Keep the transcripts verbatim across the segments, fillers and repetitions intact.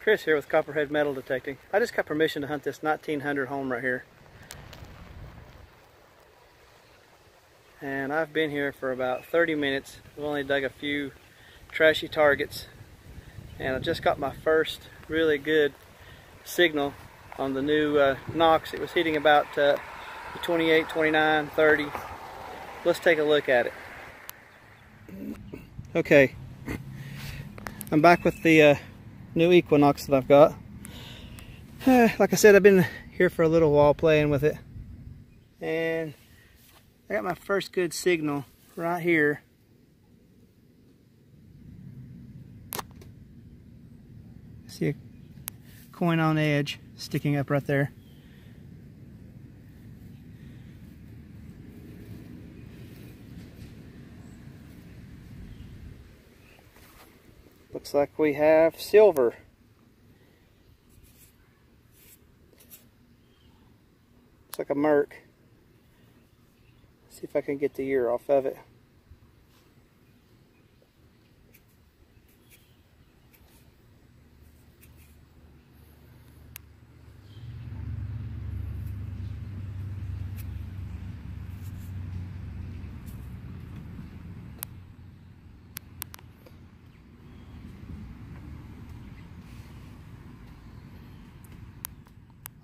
Chris here with Copperhead Metal Detecting. I just got permission to hunt this nineteen hundred home right here. And I've been here for about thirty minutes. I've only dug a few trashy targets. And I just got my first really good signal on the new uh, Knox. It was hitting about uh, twenty-eight, twenty-nine, thirty. Let's take a look at it. Okay, I'm back with the uh, new Equinox that I've got. Uh, like I said, I've been here for a little while playing with it. And I got my first good signal right here. See a coin on edge sticking up right there. Looks like we have silver. Looks like a merc. See if I can get the year off of it.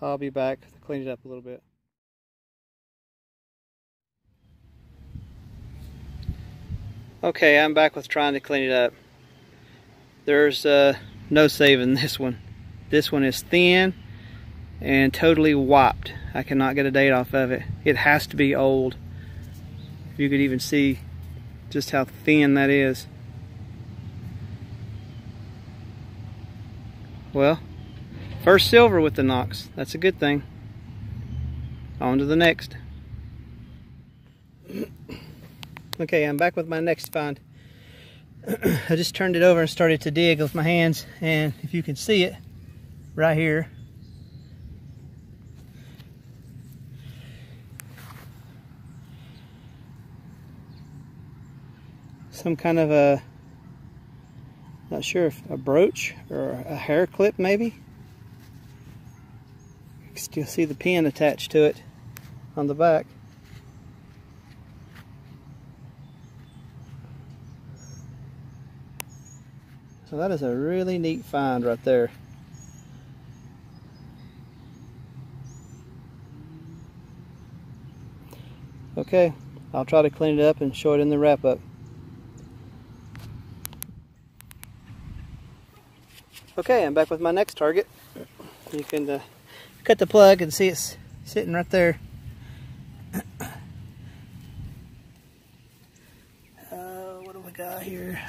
I'll be back to clean it up a little bit. Okay, I'm back with trying to clean it up. There's uh, no saving this one. This one is thin and totally wiped. I cannot get a date off of it. It has to be old. If you could even see just how thin that is. Well, first silver with the Knox. That's a good thing. On to the next. Okay, I'm back with my next find. I just turned it over and started to dig with my hands, and if you can see it, right here. Some kind of a, not sure if a brooch or a hair clip maybe. Still see the pin attached to it on the back. So that is a really neat find right there. Okay, I'll try to clean it up and show it in the wrap up. Okay, I'm back with my next target. You can uh, cut the plug and see it's sitting right there. Uh, what do we got here?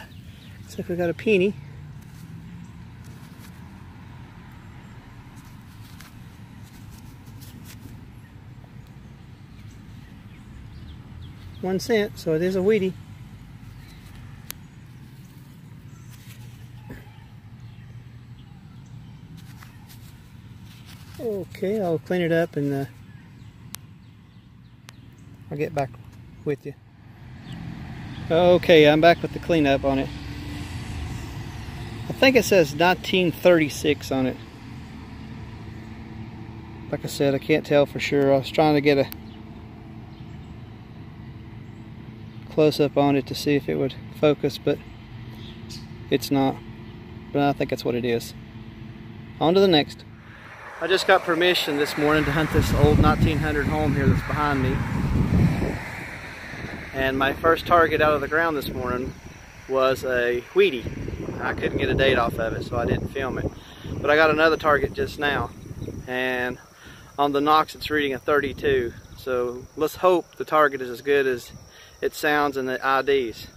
Looks like we got a penny. One cent, so it is a Wheatie. Okay, I'll clean it up and uh, I'll get back with you. Okay, I'm back with the cleanup on it. I think it says nineteen thirty-six on it. Like I said, I can't tell for sure. I was trying to get a close-up on it to see if it would focus, but it's not. But I think that's what it is. On to the next. I just got permission this morning to hunt this old nineteen hundred home here that's behind me. And my first target out of the ground this morning was a Wheatie. I couldn't get a date off of it, so I didn't film it. But I got another target just now. And on the Knox, it's reading a thirty-two. So let's hope the target is as good as it sounds in the I Ds.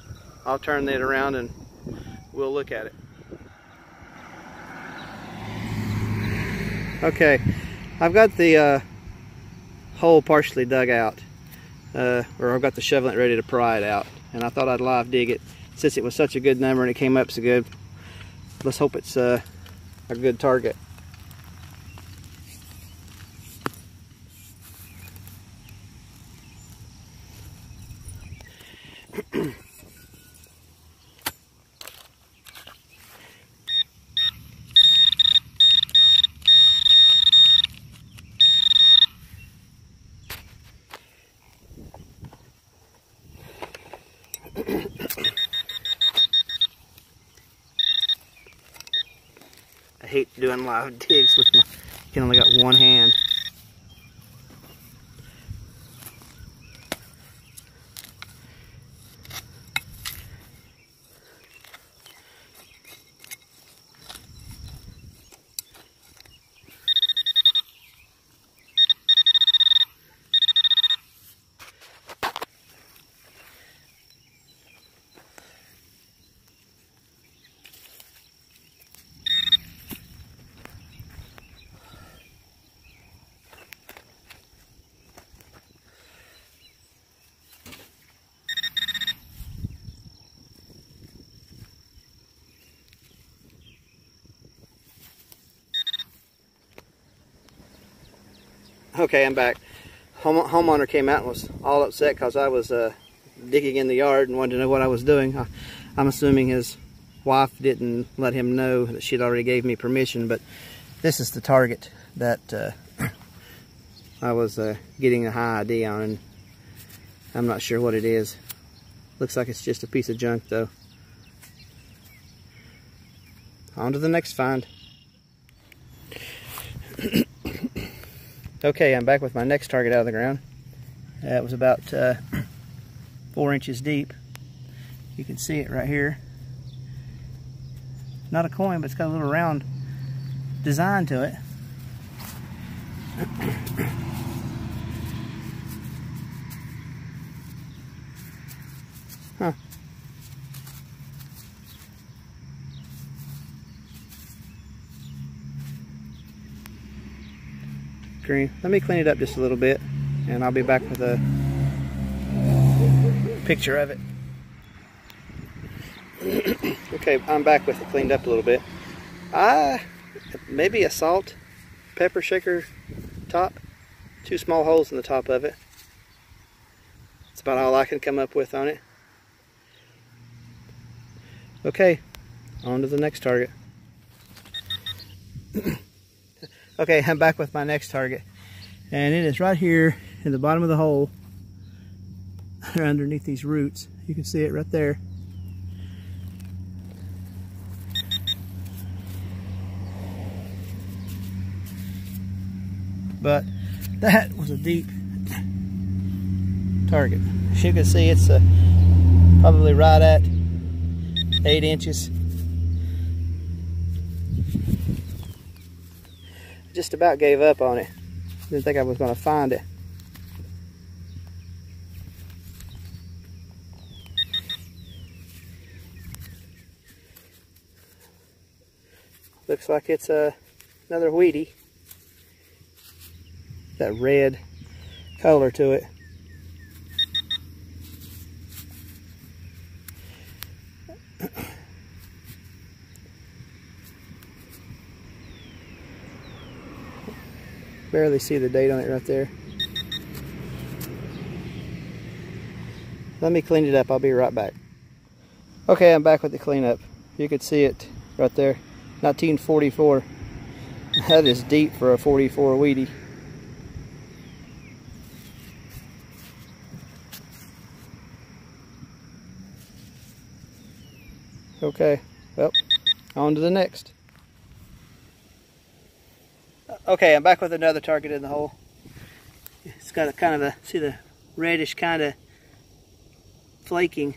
I'll turn it around and we'll look at it. Okay, I've got the uh, hole partially dug out, uh, or I've got the shoveling ready to pry it out, and I thought I'd live dig it since it was such a good number and it came up so good. Let's hope it's uh, a good target. I hate doing live digs with my, I can only got one hand. Okay, I'm back. Home, homeowner came out and was all upset because I was uh, digging in the yard and wanted to know what I was doing. I, I'm assuming his wife didn't let him know that she'd already gave me permission, but this is the target that uh, I was uh, getting a high I D on, and I'm not sure what it is. Looks like it's just a piece of junk, though. On to the next find. Okay, I'm back with my next target out of the ground. Uh, it was about uh, four inches deep. You can see it right here. Not a coin, but it's got a little round design to it. Huh. Let me clean it up just a little bit, and I'll be back with a picture of it. Okay, I'm back with it cleaned up a little bit. Ah, maybe a salt pepper shaker top. Two small holes in the top of it. That's about all I can come up with on it. Okay, on to the next target. Okay, I'm back with my next target, and it is right here in the bottom of the hole underneath these roots. You can see it right there. But that was a deep target. As you can see, it's uh, probably right at eight inches. Just about gave up on it. Didn't think I was going to find it. Looks like it's uh, another Wheatie. That red color to it. Barely see the date on it right there. Let me clean it up. I'll be right back. Okay, I'm back with the cleanup. You could see it right there. nineteen forty-four. That is deep for a forty-four Wheatie. Okay, well, on to the next. Okay, I'm back with another target in the hole. It's got a kind of a, see the reddish kind of flaking.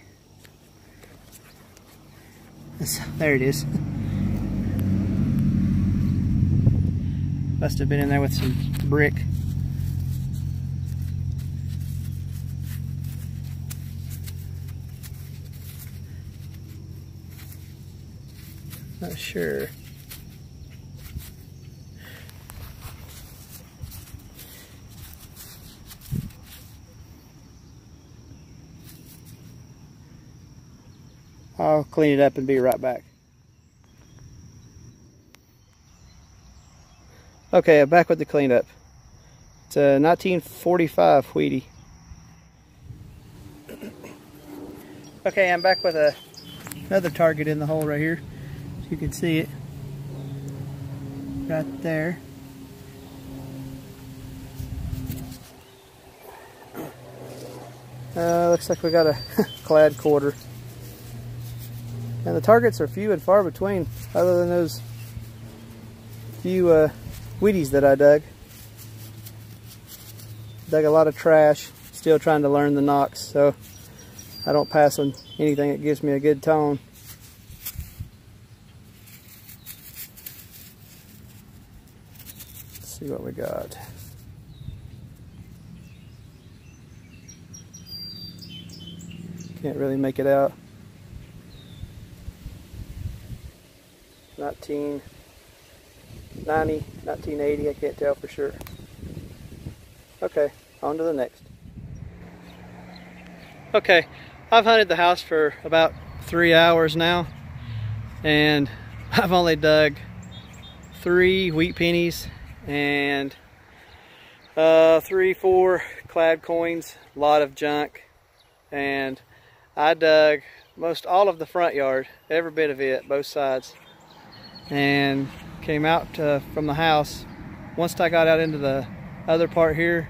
It's, there it is. Must have been in there with some brick. Not sure. I'll clean it up and be right back. Okay, I'm back with the cleanup. It's a nineteen forty-five Wheatie. Okay, I'm back with a, another target in the hole right here. You can see it right there. Uh, looks like we got a clad quarter. And the targets are few and far between, other than those few uh, Wheaties that I dug. Dug a lot of trash, still trying to learn the knocks, so I don't pass on anything that gives me a good tone. Let's see what we got. Can't really make it out. nineteen ninety, nineteen eighty, I can't tell for sure. Okay, on to the next. Okay, I've hunted the house for about three hours now, and I've only dug three wheat pennies and uh, three, four clad coins, a lot of junk, and I dug most all of the front yard, every bit of it, both sides. And came out uh, from the house. Once I got out into the other part here,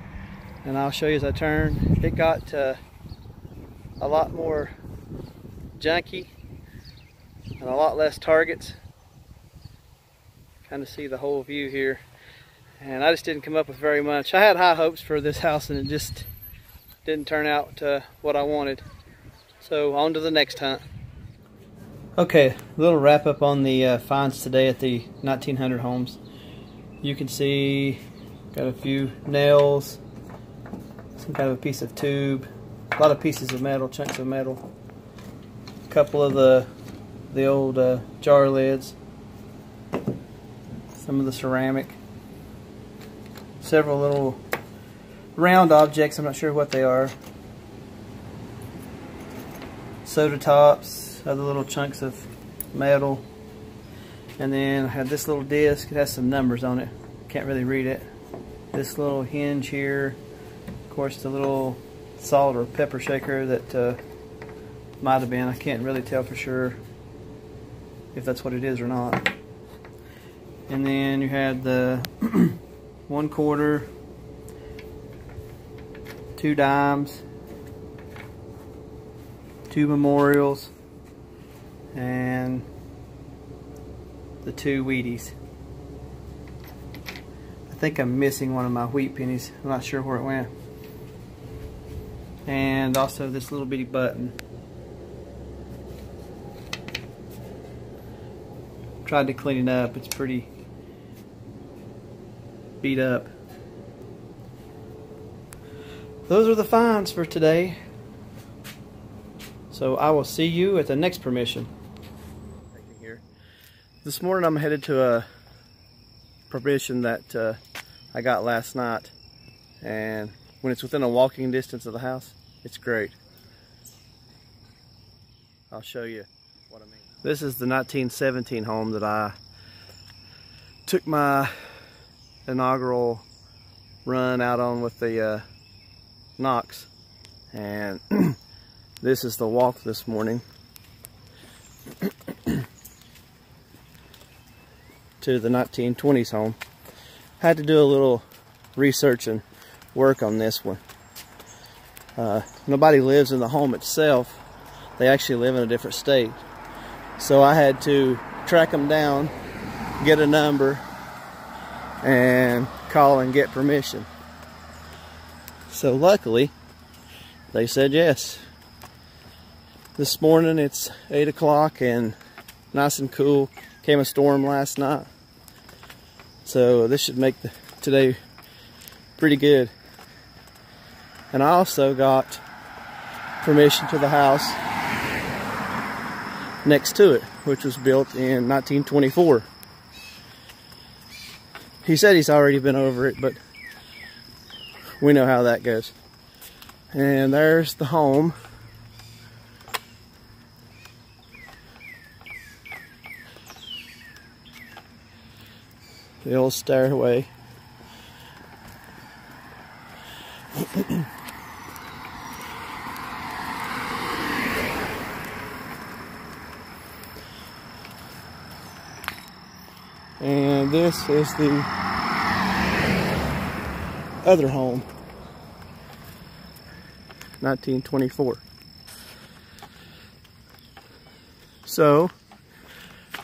and I'll show you as I turn, it got uh, a lot more junky and a lot less targets. Kind of see the whole view here, and I just didn't come up with very much. I had high hopes for this house, and it just didn't turn out uh, what I wanted. So on to the next hunt. Okay, a little wrap up on the uh, finds today at the nineteen hundred homes. You can see got a few nails, some kind of a piece of tube, a lot of pieces of metal, chunks of metal, a couple of the the old uh, jar lids, some of the ceramic, several little round objects, I'm not sure what they are, soda tops, other little chunks of metal, and then I had this little disc. It has some numbers on it, can't really read it. This little hinge here, of course the little salt or pepper shaker that uh, might have been, I can't really tell for sure if that's what it is or not. And then you had the one quarter, two dimes, two memorials, and the two Wheaties. I think I'm missing one of my wheat pennies. I'm not sure where it went. And also this little bitty button. Tried to clean it up. It's pretty beat up. Those are the finds for today. So I will see you at the next permission. This morning I'm headed to a permission that uh, I got last night, and when it's within a walking distance of the house, it's great. I'll show you what I mean. This is the nineteen seventeen home that I took my inaugural run out on with the uh, Knox, and this is the walk this morning to the nineteen twenties home. Had to do a little research and work on this one. Uh, nobody lives in the home itself. They actually live in a different state. So I had to track them down, get a number, and call and get permission. So luckily, they said yes. This morning it's eight o'clock and nice and cool. Came a storm last night, so this should make the, today pretty good. And I also got permission to the house next to it, which was built in nineteen twenty-four. He said he's already been over it, but we know how that goes. And there's the home. The old stairway. And this is the other home, nineteen twenty-four. So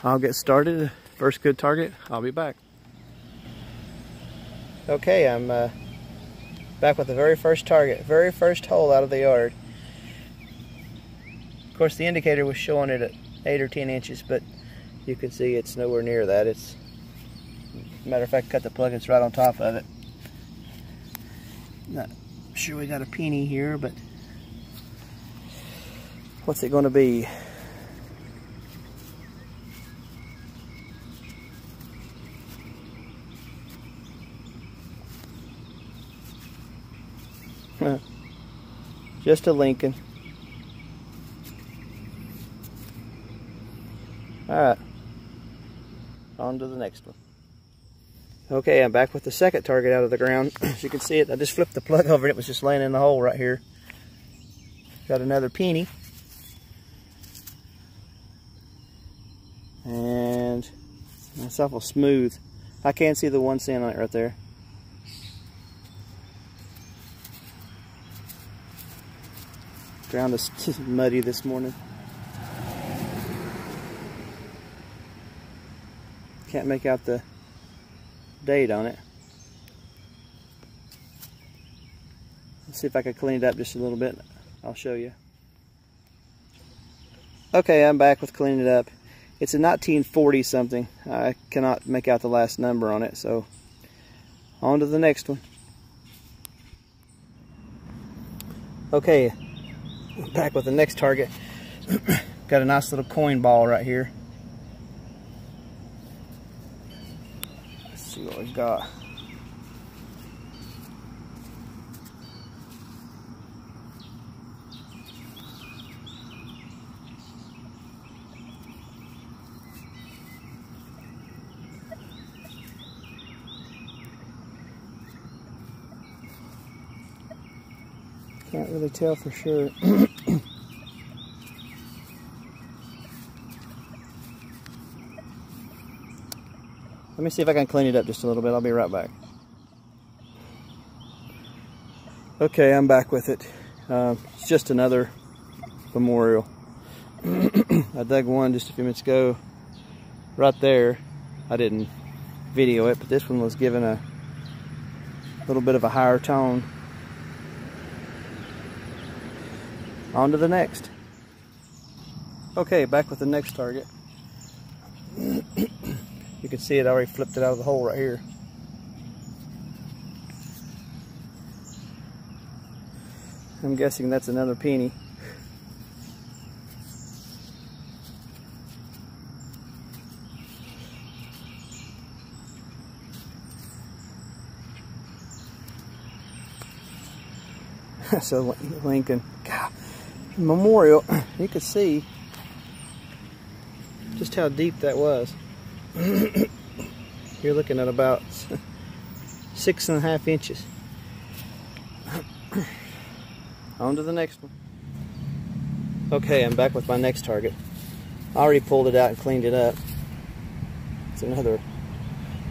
I'll get started. First good target, I'll be back. Okay, I'm uh, back with the very first target, very first hole out of the yard. Of course, the indicator was showing it at eight or ten inches, but you can see it's nowhere near that. It's, matter of fact, cut the plug, it's right on top of it. Not sure we got a penny here, but what's it going to be? Just a Lincoln. Alright, on to the next one. Okay, I'm back with the second target out of the ground. As you can see it, I just flipped the plug over and it was just laying in the hole right here. Got another penny. And that's awful smooth. I can see the one cent on it right there. Ground is muddy this morning. Can't make out the date on it. Let's see if I can clean it up just a little bit. I'll show you. Okay, I'm back with cleaning it up. It's a nineteen forty something. I cannot make out the last number on it, so on to the next one. Okay. Back with the next target. Got a nice little coin ball right here. Let's see what we've got. Can't really tell for sure. Let me see if I can clean it up just a little bit. I'll be right back. Okay, I'm back with it. Uh, it's just another memorial. I dug one just a few minutes ago. Right there. I didn't video it, but this one was given a little bit of a higher tone. On to the next. Okay, back with the next target. You can see it already flipped it out of the hole right here. I'm guessing that's another penny. That's a Lincoln. God. Memorial. You could see just how deep that was. You're looking at about six and a half inches. On to the next one. Okay, I'm back with my next target. I already pulled it out and cleaned it up. It's another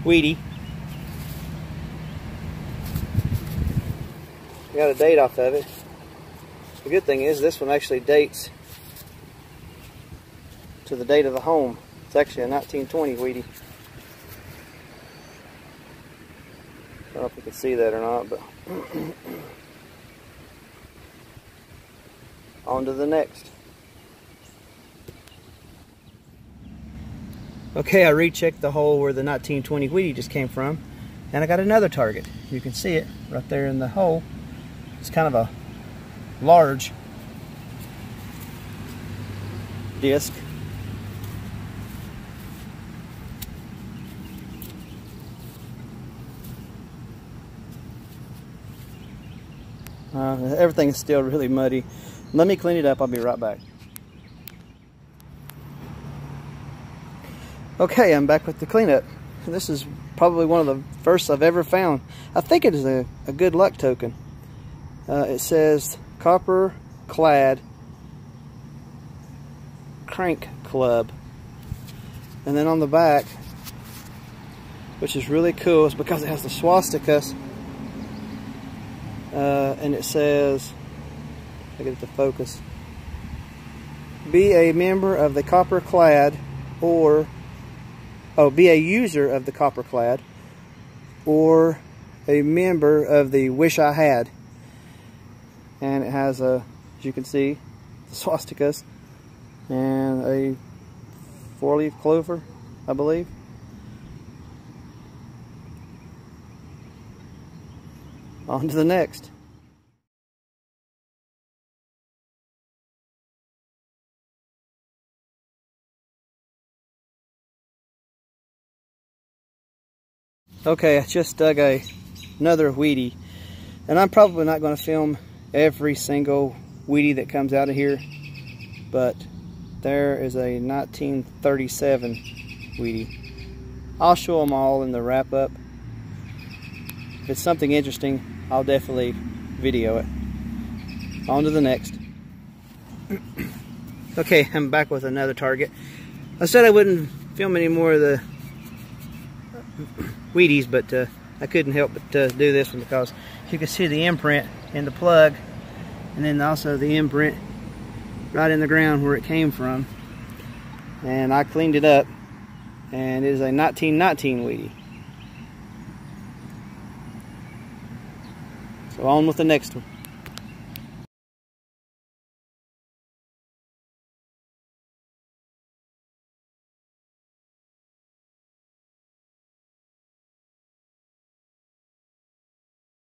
Wheatie. Got a date off of it. The good thing is this one actually dates to the date of the home. It's actually a nineteen twenty Wheatie. I don't know if you can see that or not, but on to the next. Okay, I rechecked the hole where the nineteen twenty Wheatie just came from, and I got another target. You can see it right there in the hole. It's kind of a large disc. Uh, everything is still really muddy. Let me clean it up. I'll be right back. Okay, I'm back with the cleanup. This is probably one of the first I've ever found. I think it is a, a good luck token. Uh, it says Copper Clad Crank Club, and then on the back, which is really cool, is because it has the swastikas, uh, and it says, I get it to focus, be a member of the Copper Clad, or oh, be a user of the Copper Clad, or a member of the Wish I Had. And it has, a, as you can see, the swastikas and a four-leaf clover, I believe. On to the next. Okay, I just dug a, another Wheatie, and I'm probably not going to film every single Wheatie that comes out of here, but there is a nineteen thirty-seven Wheatie. I'll show them all in the wrap-up. If it's something interesting, I'll definitely video it. On to the next. Okay, I'm back with another target. I said I wouldn't film any more of the Wheaties, but uh, I couldn't help but uh, do this one because you can see the imprint in the plug, and then also the imprint right in the ground where it came from. And I cleaned it up, and it is a nineteen nineteen Wheatie. So on with the next one.